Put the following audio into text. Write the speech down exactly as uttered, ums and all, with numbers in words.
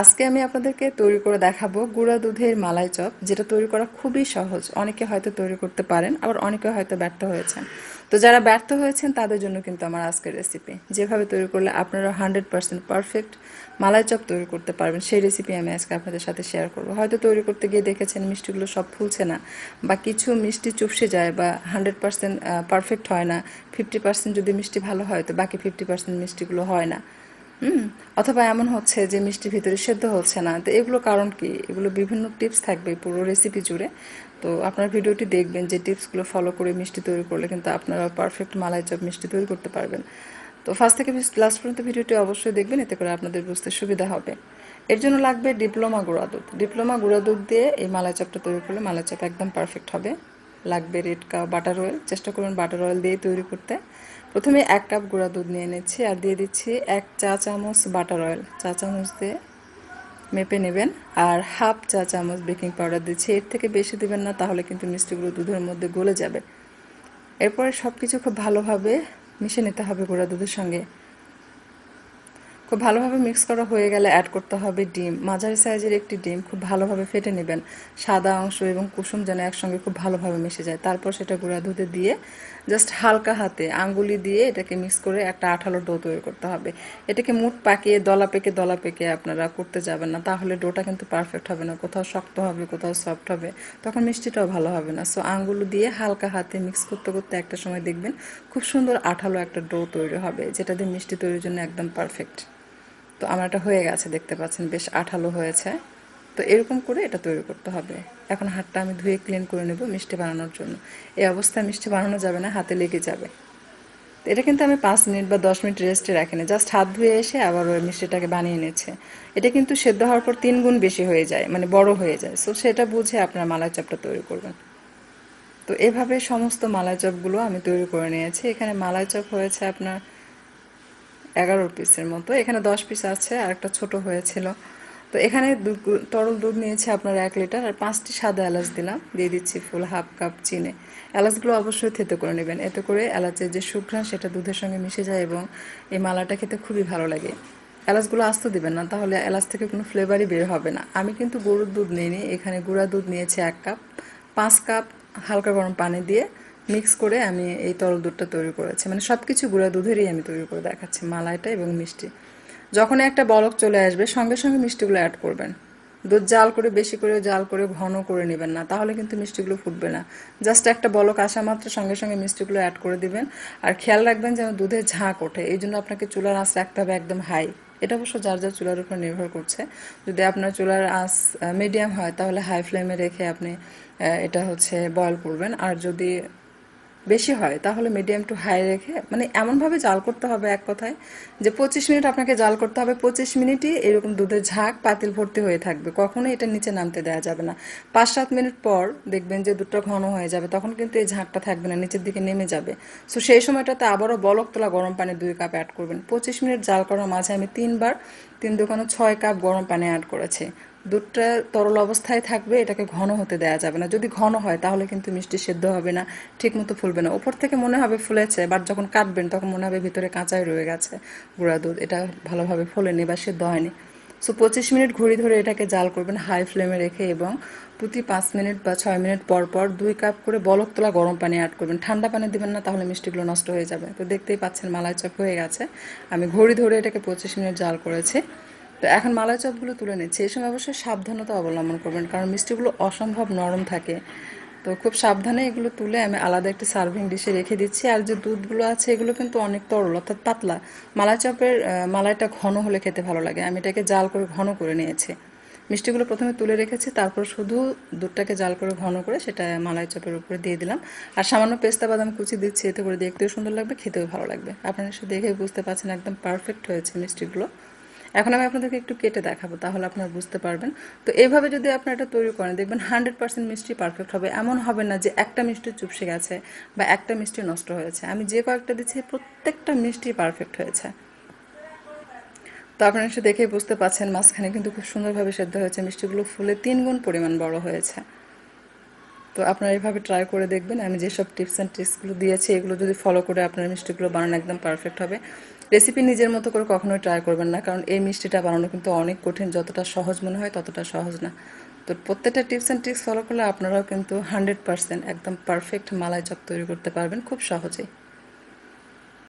আজকে আমি আপনাদেরকে তৈরি করে দেখাবো গুঁড়া দুধের মালাই চপ, যেটা তৈরি করা খুবই সহজ। অনেকে হয়তো তৈরি করতে পারেন, আবার অনেকে হয়তো ব্যর্থ হয়েছেন। তো যারা ব্যর্থ হয়েছেন তাদের জন্য কিন্তু আমার আজকের রেসিপি, যেভাবে তৈরি করলে আপনারা hundred percent perfect malai chop তৈরি করতে পারবেন, সেই রেসিপি আমি আজকে আপনাদের সাথে শেয়ার করব। হয়তো তৈরি করতে গিয়ে দেখেছেন মিষ্টিগুলো সব ফুলছে না, বা কিছু মিষ্টি চুপসে যায়, বা হান্ড্রেড পারসেন্ট পারফেক্ট হয় না। ফিফটি পারসেন্ট যদি মিষ্টি ভালো হয় তো বাকি ফিফটি পারসেন্ট মিষ্টিগুলো হয় না, অথবা এমন হচ্ছে যে মিষ্টির ভিতরে সেদ্ধ হচ্ছে না। তো এগুলো কারণ কি? এগুলো বিভিন্ন টিপস থাকবে পুরো রেসিপি জুড়ে। তো আপনার ভিডিওটি দেখবেন, যে টিপসগুলো ফলো করে মিষ্টি তৈরি করলে কিন্তু আপনারা পারফেক্ট মালাই চপ মিষ্টি তৈরি করতে পারবেন। তো ফার্স্ট থেকে লাস্ট পর্যন্ত ভিডিওটি অবশ্যই দেখবেন, এতে করে আপনাদের বুঝতে সুবিধা হবে। এর জন্য লাগবে ডিপ্লোমা গুঁড়া দুধ। ডিপ্লোমা গুঁড়া দুধ দিয়ে এই মালাই চপটা তৈরি করলে মালাই চপ একদম পারফেক্ট হবে। লাগবে রেড কাপ বাটার অয়েল, চেষ্টা করুন বাটার অয়েল দিয়ে তৈরি করতে। প্রথমে এক কাপ গুঁড়া দুধ নিয়ে নিচ্ছি আর দিয়ে দিচ্ছি এক চা চামচ বাটার অয়েল, চা চামচ দিয়ে মেপে নেবেন। আর হাফ চা চামচ বেকিং পাউডার দিচ্ছি, এর থেকে বেশি দেবেন না, তাহলে কিন্তু মিষ্টিগুলো দুধের মধ্যে গলে যাবে। এরপরে সব কিছু খুব ভালোভাবে মিশে নিতে হবে গুঁড়া দুধের সঙ্গে। খুব ভালোভাবে মিক্স করা হয়ে গেলে অ্যাড করতে হবে ডিম, মাঝারি সাইজের একটি ডিম। খুব ভালোভাবে ফেটে নেবেন, সাদা অংশ এবং কুসুম যেন একসঙ্গে খুব ভালোভাবে মিশে যায়। তারপর সেটা গুঁড়া দুধে দিয়ে জাস্ট হালকা হাতে আঙ্গুলি দিয়ে এটাকে মিক্স করে একটা আঠালো ডো তৈরি করতে হবে। এটাকে মুঠ পাকিয়ে দলা পেকে দলা পেকে আপনারা করতে যাবেন না, তাহলে ডোটা কিন্তু পারফেক্ট হবে না, কোথাও শক্ত হবে, কোথাও সফট হবে, তখন মিষ্টিটাও ভালো হবে না। সো আঙ্গুলি দিয়ে হালকা হাতে মিক্স করতে করতে একটা সময় দেখবেন খুব সুন্দর আঠালো একটা ডো তৈরি হবে, যেটা দিয়ে মিষ্টি তৈরির জন্য একদম পারফেক্ট। তো আমার এটা হয়ে গেছে, দেখতে পাচ্ছেন বেশ আঠালো হয়েছে। তো এরকম করে এটা তৈরি করতে হবে। এখন হাতটা আমি ধুয়ে ক্লিন করে নেব মিষ্টি বানানোর জন্য। এই অবস্থায় মিষ্টি বানানো যাবে না, হাতে লেগে যাবে। তো এটা কিন্তু আমি পাঁচ মিনিট বা দশ মিনিট রেস্টে রাখিনি, জাস্ট হাত ধুয়ে এসে আবার ওই মিষ্টিটাকে বানিয়ে নিচ্ছে। এটা কিন্তু সেদ্ধ হওয়ার পর তিন গুণ বেশি হয়ে যায়, মানে বড় হয়ে যায়। সো সেটা বুঝে আপনার মালাই চপটা তৈরি করবেন। তো এভাবে সমস্ত মালাই চপগুলো আমি তৈরি করে নিয়েছি। এখানে মালাই চপ হয়েছে আপনার এগারো পিসের মতো, এখানে দশ পিস আছে আর একটা ছোটো হয়েছিল। তো এখানে তরল দুধ নিয়েছি আপনার এক লিটার আর পাঁচটি সাদা এলাচ দিলাম, দিয়ে দিচ্ছি ফুল হাফ কাপ চিনি। এলাচগুলো অবশ্যই থেতো করে নেবেন, এতে করে এলাচের যে সুঘ্রাণ সেটা দুধের সঙ্গে মিশে যায় এবং এই মালাটা খেতে খুবই ভালো লাগে। এলাচগুলো আস্ত দেবেন না, তাহলে এলাচ থেকে কোনো ফ্লেভারই বের হবে না। আমি কিন্তু গরুর দুধ নিইনি, এখানে গুঁড়া দুধ নিয়েছি এক কাপ। পাঁচ কাপ হালকা গরম পানি দিয়ে মিক্স করে আমি এই তরল দুধটা তৈরি করেছি। মানে সব কিছু গুঁড়া দুধেরই আমি তৈরি করে দেখাচ্ছি, মালাইটা এবং মিষ্টি। যখন একটা বলক চলে আসবে সঙ্গে সঙ্গে মিষ্টিগুলো অ্যাড করবেন। দুধ জাল করে বেশি করে জাল করে ঘন করে নেবেন না, তাহলে কিন্তু মিষ্টিগুলো ফুটবে না। জাস্ট একটা বলক আসা মাত্র সঙ্গে সঙ্গে মিষ্টিগুলো অ্যাড করে দিবেন। আর খেয়াল রাখবেন যেন দুধে ঝাঁক ওঠে, এই জন্য আপনাকে চুলার আঁচ রাখতে হবে একদম হাই। এটা অবশ্য যার যার চুলার উপর নির্ভর করছে। যদি আপনার চুলার আঁচ মিডিয়াম হয় তাহলে হাই ফ্লেমে রেখে আপনি এটা হচ্ছে বয়েল করবেন। আর যদি বেশি হয় তাহলে মিডিয়াম টু হাই রেখে, মানে এমনভাবে জাল করতে হবে এক কথায় যে পঁচিশ মিনিট আপনাকে জাল করতে হবে। পঁচিশ মিনিটই এরকম দুধের ঝাঁক পাতিল ভর্তি হয়ে থাকবে, কখনোই এটা নিচে নামতে দেওয়া যাবে না। পাঁচ সাত মিনিট পর দেখবেন যে দুধটা ঘন হয়ে যাবে, তখন কিন্তু এই ঝাঁকটা থাকবে না, নিচের দিকে নেমে যাবে। সো সেই সময়টাতে আবারও বলক তোলা গরম পানি দুই কাপ অ্যাড করবেন। পঁচিশ মিনিট জাল করার মাঝে আমি তিনবার তিন দোকানে ছয় কাপ গরম পানি অ্যাড করেছি। দুধটা তরল অবস্থায় থাকবে, এটাকে ঘন হতে দেওয়া যাবে না। যদি ঘন হয় তাহলে কিন্তু মিষ্টি সেদ্ধ হবে না, ঠিকমতো ফুলবে না। ওপর থেকে মনে হবে ফুলেছে, বাট যখন কাটবেন তখন মনে হবে ভিতরে কাঁচাই রয়ে গেছে গুঁড়া দুধ, এটা ভালোভাবে ফোলেনি বা সেদ্ধ হয়নি। সো পঁচিশ মিনিট ঘুরি ধরে এটাকে জাল করবেন হাই ফ্লেমে রেখে, এবং প্রতি পাঁচ মিনিট বা ছয় মিনিট পর পর দুই কাপ করে বলক তোলা গরম পানি অ্যাড করবেন। ঠান্ডা পানি দেবেন না, তাহলে মিষ্টিগুলো নষ্ট হয়ে যাবে। তো দেখতেই পাচ্ছেন মালাই চপ হয়ে গেছে। আমি ঘড়ি ধরে এটাকে পঁচিশ মিনিট জাল করেছি। তো এখন মালাই চপগুলো তুলে নিচ্ছি। এই সময় অবশ্যই সাবধানতা অবলম্বন করবেন, কারণ মিষ্টিগুলো অসম্ভব নরম থাকে। তো খুব সাবধানে এগুলো তুলে আমি আলাদা একটি সার্ভিং ডিশে রেখে দিচ্ছি। আর যে দুধগুলো আছে এগুলো কিন্তু অনেক তরল, অর্থাৎ পাতলা। মালাই চপের মালাইটা ঘন হলে খেতে ভালো লাগে। আমি এটাকে জাল করে ঘন করে নিয়েছি। মিষ্টিগুলো প্রথমে তুলে রেখেছি, তারপর শুধু দুধটাকে জাল করে ঘন করে সেটা মালাই চপের উপরে দিয়ে দিলাম। আর সামান্য পেস্তা বাদাম কুচি দিচ্ছি, এতে করে দেখতেও সুন্দর লাগবে, খেতেও ভালো লাগবে। আপনারা সে দেখে বুঝতে পারছেন একদম পারফেক্ট হয়েছে মিষ্টিগুলো। এখন আমি আপনাদেরকে একটু কেটে দেখাবো, তাহলে আপনারা বুঝতে পারবেন। তো এইভাবে যদি আপনারা এটা তৈরি করেন দেখবেন হান্ড্রেড পার্সেন্ট মিষ্টি পারফেক্ট হবে। এমন হবে না যে একটা মিষ্টি চুপসে গেছে বা একটা মিষ্টি নষ্ট হয়েছে। আমি যে কয়েকটা দিচ্ছি প্রত্যেকটা মিষ্টি পারফেক্ট হয়েছে। তো আপনারা সে দেখেই বুঝতে পারছেন মাঝখানে কিন্তু খুব সুন্দরভাবে সেদ্ধ হয়েছে, মিষ্টিগুলো ফুলে তিন গুণ পরিমাণ বড় হয়েছে। তো আপনারা এইভাবে ট্রাই করে দেখবেন। আমি যেসব টিপস অ্যান্ড ট্রিক্সগুলো দিয়েছি এগুলো যদি ফলো করে আপনার মিষ্টিগুলো বানানো একদম পারফেক্ট হবে। रेसिपि निजेर मतो करे कखनोई ट्राई करबेन ना, कारण ए मिष्टिटा बानानो किन्तु अनेक कठिन, जतटा सहज मने हय ततटा सहज ना। तो प्रत्येकटा टिप्स एंड ट्रिक्स फलो करले आपनाराও किन्तु हंड्रेड परसेंट एकदम परफेक्ट मालाई चप तैरि करते पारबेन खूब सहजेই।